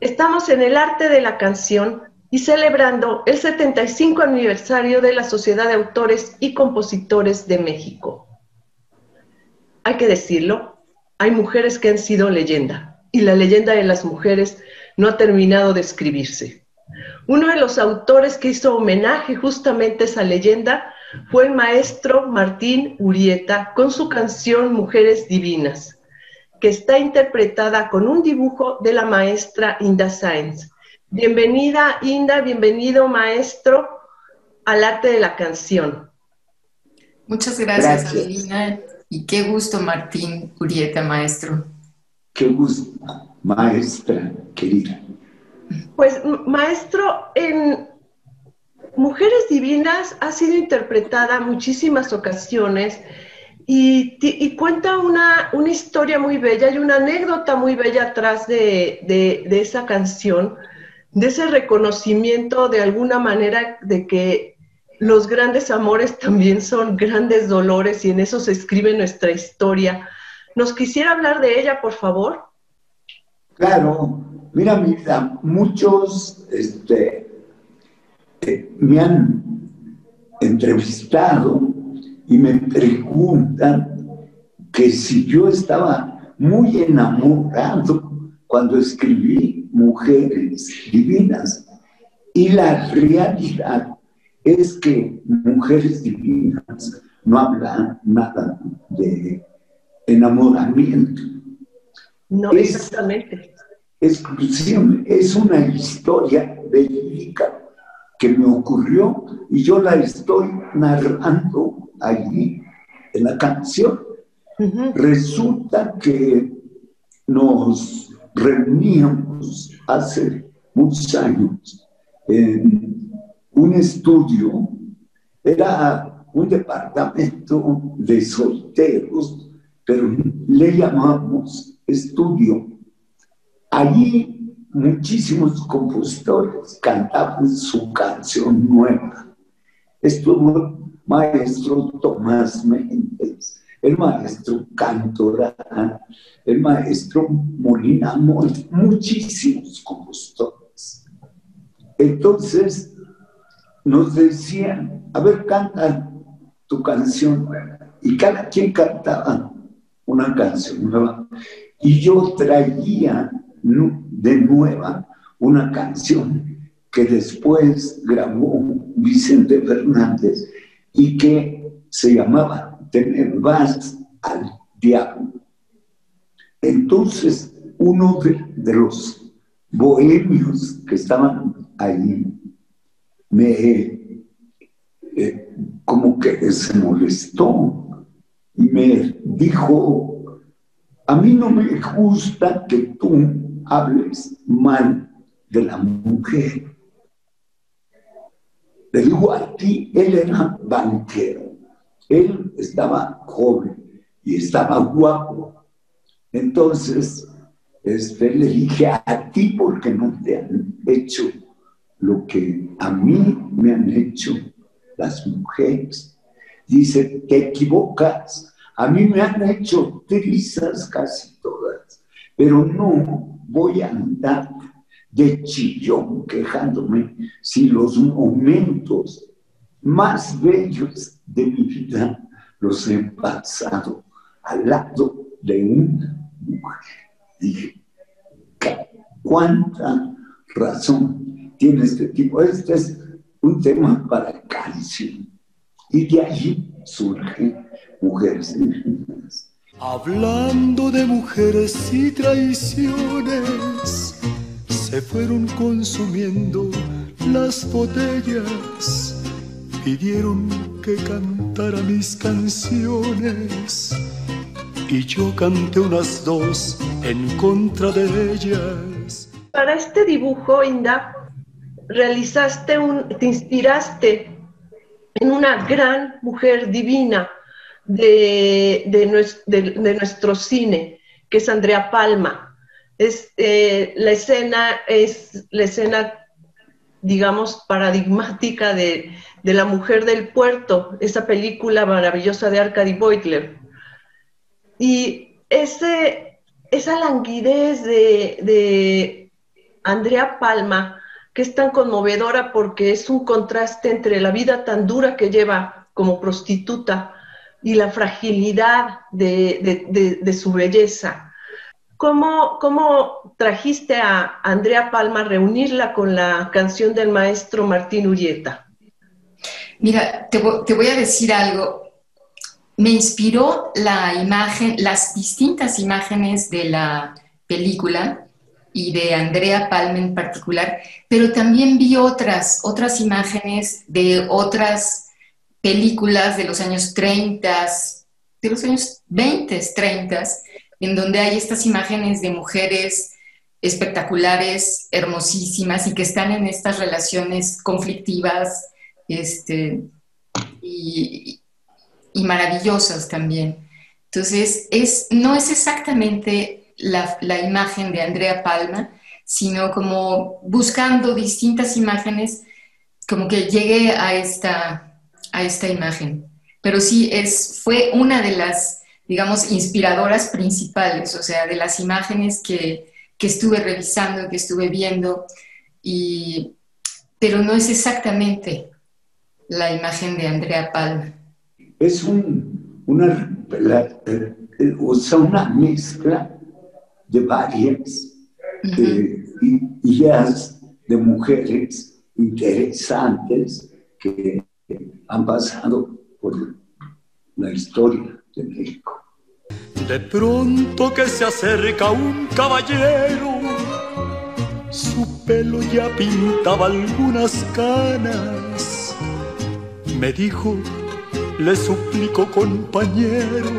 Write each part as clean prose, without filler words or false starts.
Estamos en El Arte de la Canción y celebrando el 75 aniversario de la Sociedad de Autores y Compositores de México. Hay que decirlo, hay mujeres que han sido leyenda, y la leyenda de las mujeres no ha terminado de escribirse. Uno de los autores que hizo homenaje justamente a esa leyenda fue el maestro Martín Urieta con su canción Mujeres Divinas, que está interpretada con un dibujo de la maestra Inda Sáenz. Bienvenida, Inda, bienvenido, maestro, al Arte de la Canción. Muchas gracias. Avelina, y qué gusto, Martín Urieta, maestro. Qué gusto, maestra querida. Pues, maestro, en Mujeres Divinas ha sido interpretada en muchísimas ocasiones y cuenta una historia muy bella y una anécdota muy bella atrás de esa canción, de ese reconocimiento de alguna manera de que los grandes amores también son grandes dolores y en eso se escribe nuestra historia. ¿Nos quisiera hablar de ella, por favor? Claro. Mira, mi vida, muchos me han entrevistado y me preguntan que si yo estaba muy enamorado cuando escribí Mujeres Divinas. Y la realidad es que Mujeres Divinas no habla nada de enamoramiento. No, exactamente. Es una historia verídica que me ocurrió y yo la estoy narrando allí en la canción. Resulta que nos reuníamos hace muchos años en un estudio, era un departamento de solteros, pero le llamamos estudio. Allí muchísimos compositores cantaban su canción nueva. Estuvo el maestro Tomás Méndez, el maestro Cantorán, el maestro Molina, muchísimos compositores. Entonces nos decían, a ver, canta tu canción nueva. Y cada quien cantaba una canción nueva. Y yo traía de nueva una canción que después grabó Vicente Fernández y que se llamaba Tener vas al diablo. Entonces uno de los bohemios que estaban ahí me como que se molestó y me dijo, a mí no me gusta que tú hables mal de la mujer. Le digo, a ti, él era banquero, él estaba joven y estaba guapo. Entonces, le dije, a ti porque no te han hecho lo que a mí me han hecho las mujeres. Dice, te equivocas, a mí me han hecho trizas casi todas, pero no voy a andar de chillón quejándome si los momentos más bellos de mi vida los he pasado al lado de una mujer. Dije, ¿cuánta razón tiene este tipo? Este es un tema para canción. Y de allí surgen Mujeres Divinas. Hablando de mujeres y traiciones, se fueron consumiendo las botellas. Pidieron que cantara mis canciones y yo canté unas dos en contra de ellas. Para este dibujo, Inda, realizaste te inspiraste en una gran mujer divina de nuestro cine, que es Andrea Palma. La escena, digamos, paradigmática de La Mujer del Puerto, esa película maravillosa de Arcady Boytler. Y esa languidez de Andrea Palma, que es tan conmovedora porque es un contraste entre la vida tan dura que lleva como prostituta y la fragilidad de su belleza. ¿Cómo trajiste a Andrea Palma a reunirla con la canción del maestro Martín Urieta? Mira, te voy a decir algo. Me inspiró la imagen, las distintas imágenes de la película y de Andrea Palma en particular, pero también vi otras imágenes de otras películas de los años 30, de los años 20, 30, en donde hay estas imágenes de mujeres espectaculares, hermosísimas, y que están en estas relaciones conflictivas y maravillosas también. Entonces, no es exactamente la imagen de Andrea Palma, sino como buscando distintas imágenes, como que llegué a esta imagen. Pero sí, fue una de las, digamos, inspiradoras principales, o sea, de las imágenes que estuve revisando, que estuve viendo, pero no es exactamente la imagen de Andrea Palma. Es una mezcla de varias ideas de mujeres interesantes que han pasado por la historia de México. De pronto que se acerca un caballero, su pelo ya pintaba algunas canas, me dijo: le suplico, compañero,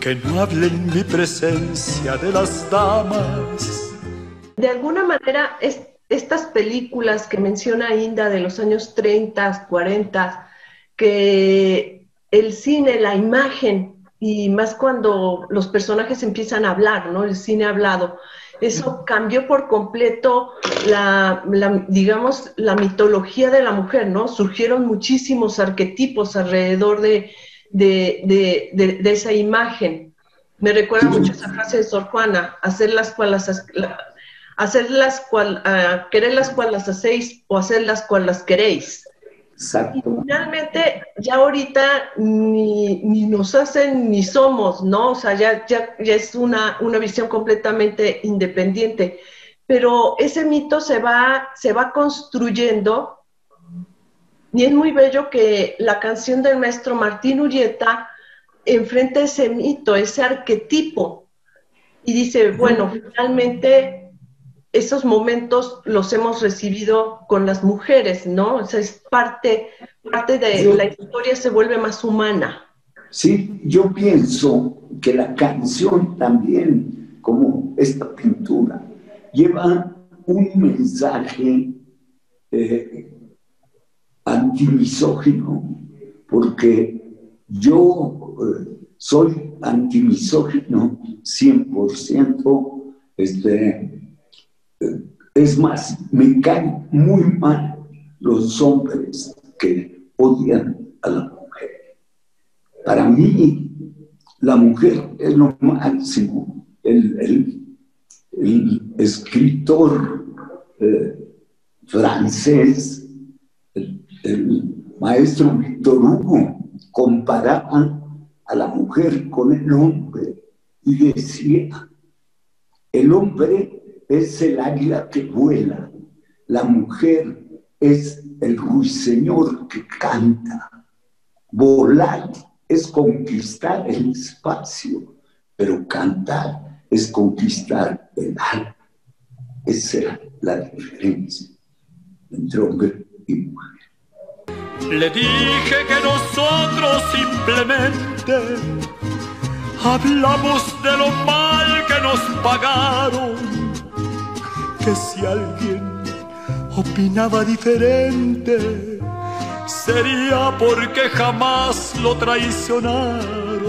que no hable en mi presencia de las damas. De alguna manera, estas películas que menciona Inda de los años 30, 40, que el cine, la imagen, y más cuando los personajes empiezan a hablar, ¿no? El cine hablado, eso cambió por completo digamos, la mitología de la mujer, ¿no? Surgieron muchísimos arquetipos alrededor de esa imagen. Me recuerda mucho esa frase de Sor Juana: quererlas cual las hacéis o hacerlas cual las queréis. Exacto. Y finalmente, ya ahorita ni nos hacen ni somos, ¿no? O sea, ya es una visión completamente independiente. Pero ese mito se va construyendo, y es muy bello que la canción del maestro Martín Urieta enfrenta ese mito, ese arquetipo, y dice, bueno, finalmente esos momentos los hemos recibido con las mujeres, ¿no? O sea, es parte de la historia, se vuelve más humana. Sí, yo pienso que la canción también, como esta pintura, lleva un mensaje antimisógino, porque yo soy antimisógino 100%, es más, me caen muy mal los hombres que odian a la mujer. Para mí, la mujer es lo máximo. El escritor francés, el maestro Víctor Hugo, comparaba a la mujer con el hombre y decía: el hombre es el águila que vuela, la mujer es el ruiseñor que canta. Volar es conquistar el espacio, pero cantar es conquistar el alma. Esa es la diferencia entre hombre y mujer. Le dije que nosotros simplemente hablamos de lo mal que nos pagaron, que si alguien opinaba diferente sería porque jamás lo traicionaron.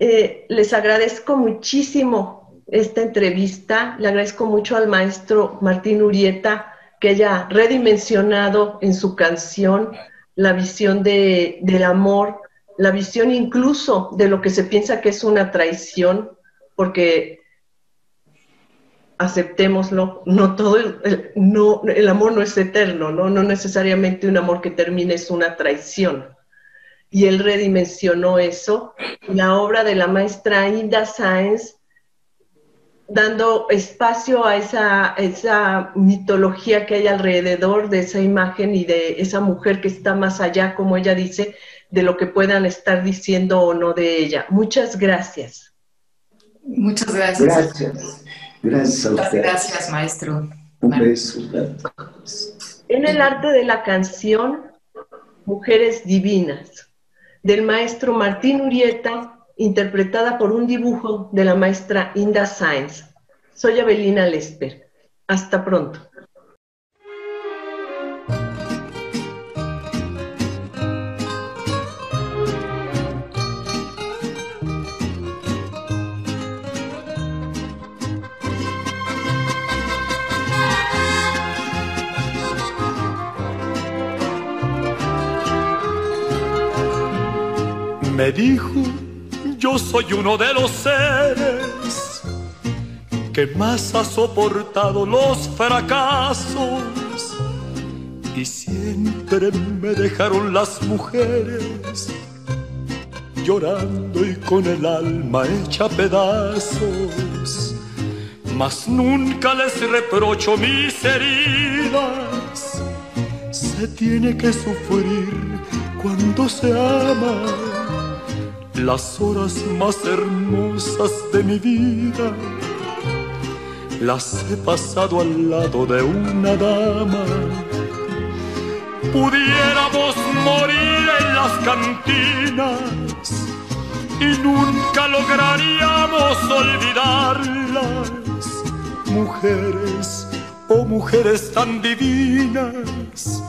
Les agradezco muchísimo esta entrevista, le agradezco mucho al maestro Martín Urieta que haya redimensionado en su canción la visión del amor, la visión incluso de lo que se piensa que es una traición, porque aceptémoslo, no todo, el amor no es eterno, ¿no? No necesariamente un amor que termine es una traición. Y él redimensionó eso, la obra de la maestra Inda Sáenz, dando espacio a esa mitología que hay alrededor de esa imagen y de esa mujer que está más allá, como ella dice, de lo que puedan estar diciendo o no de ella. Muchas gracias. Muchas gracias. Gracias. Gracias a ustedes. Muchas gracias, maestro. Un beso. En El Arte de la Canción, Mujeres Divinas, del maestro Martín Urieta, interpretada por un dibujo de la maestra Inda Sáenz. Soy Avelina Lesper. Hasta pronto. Me dijo: yo soy uno de los seres que más ha soportado los fracasos, y siempre me dejaron las mujeres llorando y con el alma hecha pedazos. Mas nunca les reprocho mis heridas. Se tiene que sufrir cuando se ama. Las horas más hermosas de mi vida las he pasado al lado de una dama. Pudiéramos morir en las cantinas y nunca lograríamos olvidarlas. Mujeres, oh mujeres tan divinas,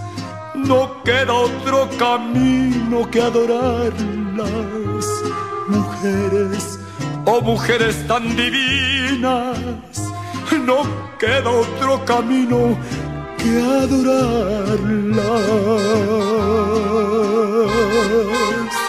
no queda otro camino que adorarlas. Mujeres, oh mujeres tan divinas, no queda otro camino que adorarlas.